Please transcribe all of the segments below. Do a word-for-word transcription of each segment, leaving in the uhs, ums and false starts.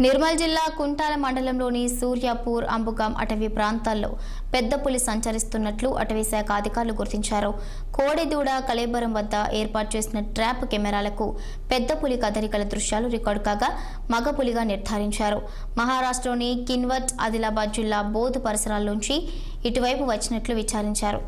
निर्मल जिल्ला कुंटाल मंडलंलोनी सूर्यापूर अंबुगाम अटवी प्रांताల్లో పెద్ద పులి సంచరిస్తున్నట్లు అటవీ శాఖ అధికారులు గుర్తించారు। కోడెదూడ కలేబరం వద్ద ఏర్పాటు చేసిన ట్రాప్ కెమెరాలకు పెద్ద పులి కదలికల దృశ్యాలు రికార్డ్ కాగా మగ పులిగా నిర్ధారించారు। మహారాష్ట్రలోని కిన్వట్ ఆదిలాబాద్ జిల్లా బోధ్ పరిసరాల నుంచి ఇటువైపు వచ్చినట్లు విచారించారు।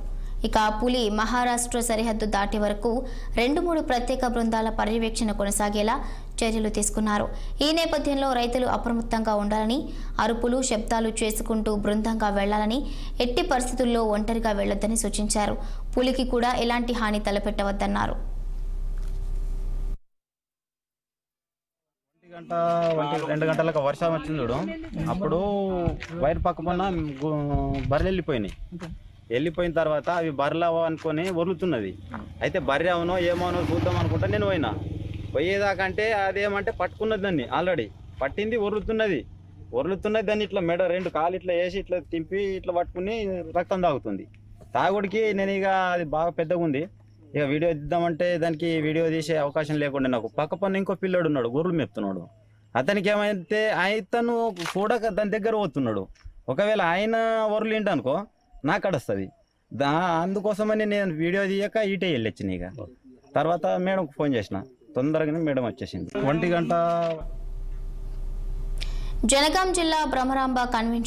ఇక పులి మహారాష్ట్ర సరిహద్దు దాటి వరకు రెండు మూడు ప్రత్యేక బృందాల పర్యవేక్షణ కొనసాగేలా చర్యలు తీసుకున్నారు। ఈ నేపథ్యంలో రైతులు అప్రమత్తంగా ఉండాలని, అరుపులు శబ్దాలు చేసుకుంటూ బృందంగా వెళ్ళాలని, ఎట్టి పరిస్థితుల్లో ఒంటరిగా వెళ్ళొద్దని సూచించారు। పులికి కూడా ఎలాంటి హాని తలపెట్టవద్దన్నారు। గంట రెండు గంటలకు వర్షం వచ్చింది చూడు, అప్పుడు వైర్ పక్కన బర్రెలు వెళ్ళిపోయినాయి। వెళ్ళిపోయిన తర్వాత అవి బర్రెలు అనుకొని వరులుతున్నది, అయితే బర్రె అవునో ఏమవునో చూద్దాం అనుకుంటా నేను పోయినా। పోయేదాకంటే అదేమంటే పట్టుకున్నది, దాన్ని ఆల్రెడీ పట్టింది, వరులుతున్నది వరులుతున్నది దాన్ని ఇట్లా మెడ రెండు కాలు ఇట్లా వేసి ఇట్లా తింపి ఇట్లా పట్టుకుని రక్తం తాగుతుంది। తాగుడికి నేను ఇక అది బాగా పెద్దగా ఉంది, ఇక వీడియో తీద్దామంటే దానికి వీడియో తీసే అవకాశం లేకుండా నాకు పక్క పన్న ఇంకో పిల్లడు ఉన్నాడు, గొర్రెలు మెప్తున్నాడు। అతనికి ఏమైతే అతను కూడా దాని దగ్గర పోతున్నాడు, ఒకవేళ ఆయన వరులు ఏంటనుకో నాకు అడుస్తుంది దా, అందుకోసమని నేను వీడియో తీయక ఈటే వెళ్ళొచ్చిన। ఇక తర్వాత మేడంకు ఫోన్ చేసిన, తొందరగానే మేడం వచ్చేసింది। ఒంటి గంట జనగాం జిల్లా భ్రమరాంబ కన్వెన్షన్